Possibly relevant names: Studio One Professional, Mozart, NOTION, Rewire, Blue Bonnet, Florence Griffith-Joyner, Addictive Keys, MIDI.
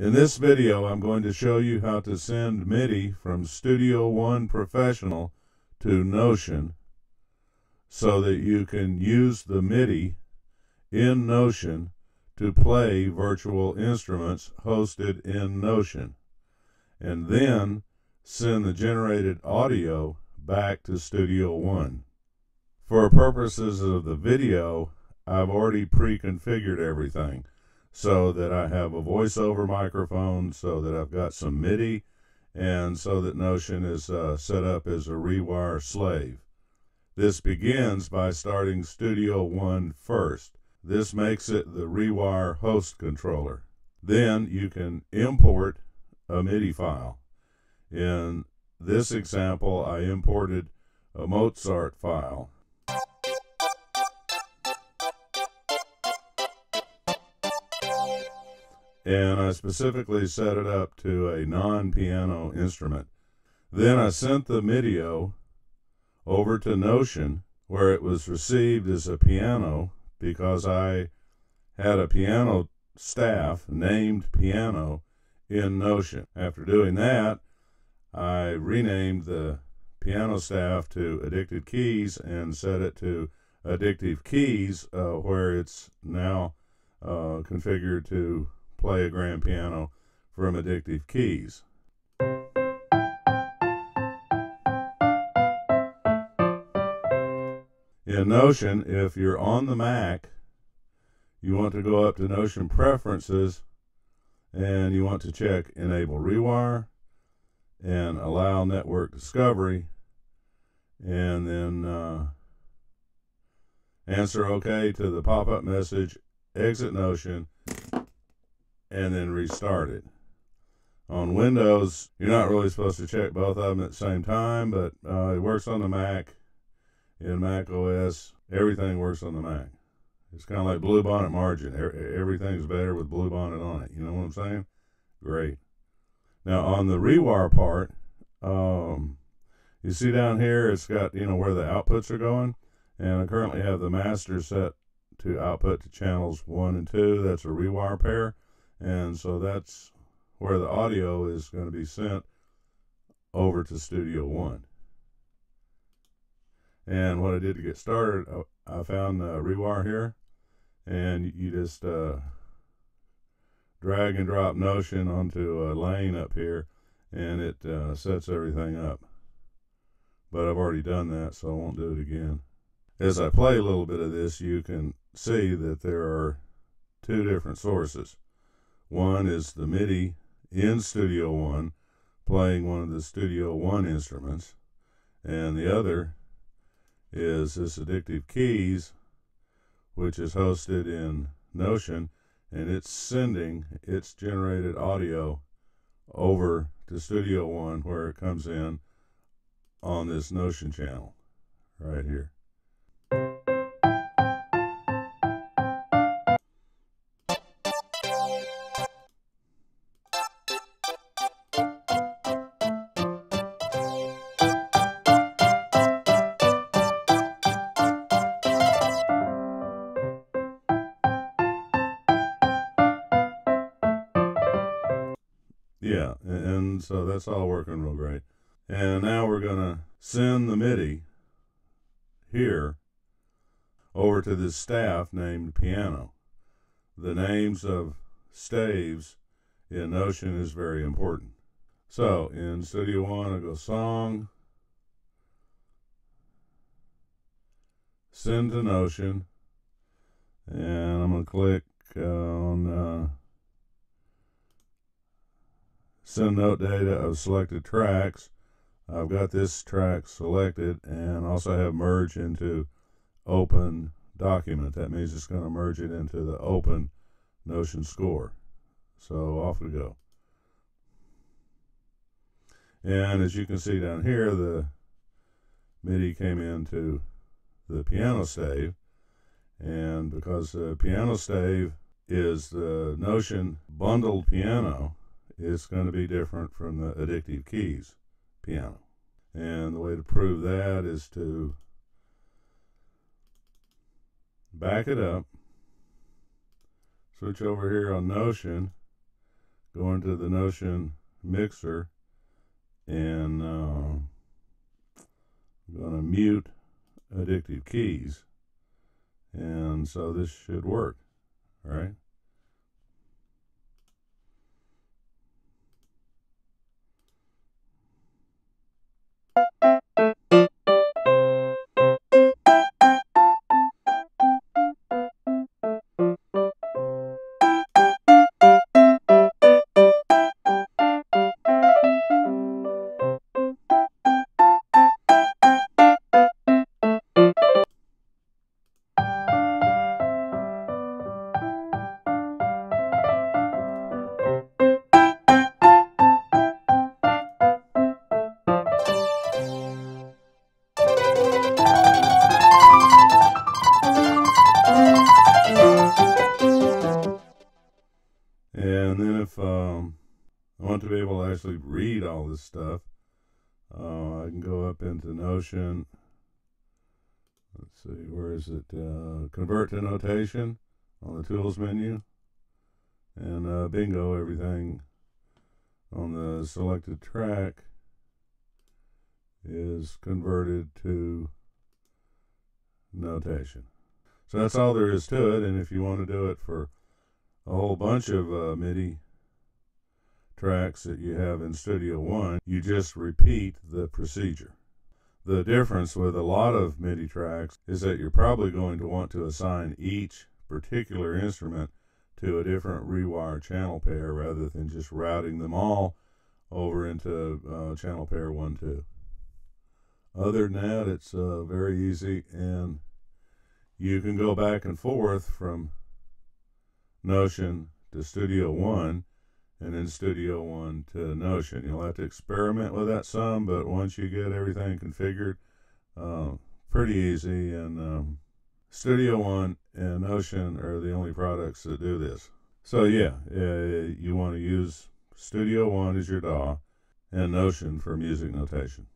In this video, I'm going to show you how to send MIDI from Studio One Professional to Notion so that you can use the MIDI in Notion to play virtual instruments hosted in Notion, and then send the generated audio back to Studio One. For purposes of the video, I've already pre-configured everything, so that I have a voiceover microphone, so that I've got some MIDI, and so that Notion is set up as a Rewire slave. This begins by starting Studio One first. This makes it the Rewire host controller. Then you can import a MIDI file. In this example, I imported a Mozart file. And I specifically set it up to a non-piano instrument. Then I sent the MIDI over to Notion, where it was received as a piano because I had a piano staff named Piano in Notion. After doing that, I renamed the piano staff to Addictive Keys and set it to Addictive Keys, where it's now configured to play a grand piano from Addictive Keys. In Notion, if you're on the Mac, you want to go up to Notion Preferences, and you want to check Enable Rewire and Allow Network Discovery, and then answer OK to the pop-up message, exit Notion, and then restart it. On Windows, you're not really supposed to check both of them at the same time, but it works on the Mac. In Mac OS, everything works on the Mac. It's kind of like Blue Bonnet margin. Everything's better with Blue Bonnet on it. You know what I'm saying? Great. Now on the Rewire part, you see down here, it's got, you know, where the outputs are going, and I currently have the master set to output to channels 1 and 2. That's a Rewire pair. And so that's where the audio is going to be sent over to Studio One. And what I did to get started, I found Rewire here, and you just drag and drop Notion onto a lane up here, and it sets everything up. But I've already done that, so I won't do it again. As I play a little bit of this, you can see that there are two different sources. One is the MIDI in Studio One playing one of the Studio One instruments, and the other is this Addictive Keys, which is hosted in Notion, and it's sending its generated audio over to Studio One, where it comes in on this Notion channel right here. Yeah, and so that's all working real great. And now we're going to send the MIDI here over to this staff named Piano. The names of staves in Notion is very important. So in Studio One, I go Song, Send to Notion, and I'm going to click on Send note data of selected tracks. I've got this track selected, and also have merge into open document. That means it's going to merge it into the open Notion score. So off we go. And as you can see down here, the MIDI came into the piano stave, and because the piano stave is the Notion bundled piano, it's going to be different from the Addictive Keys piano. And the way to prove that is to back it up, switch over here on Notion, go into the Notion mixer, and I'm going to mute Addictive Keys, and so this should work. All right. Read all this stuff. I can go up into Notion. Let's see, where is it? Convert to Notation on the Tools menu, and bingo, everything on the selected track is converted to notation. So that's all there is to it. And if you want to do it for a whole bunch of MIDI tracks that you have in Studio One, you just repeat the procedure. The difference with a lot of MIDI tracks is that you're probably going to want to assign each particular instrument to a different Rewire channel pair rather than just routing them all over into channel pair 1, 2. Other than that, it's very easy, and you can go back and forth from Notion to Studio One and then Studio One to Notion. You'll have to experiment with that some, but once you get everything configured, pretty easy. And Studio One and Notion are the only products that do this. So yeah, you want to use Studio One as your DAW and Notion for music notation.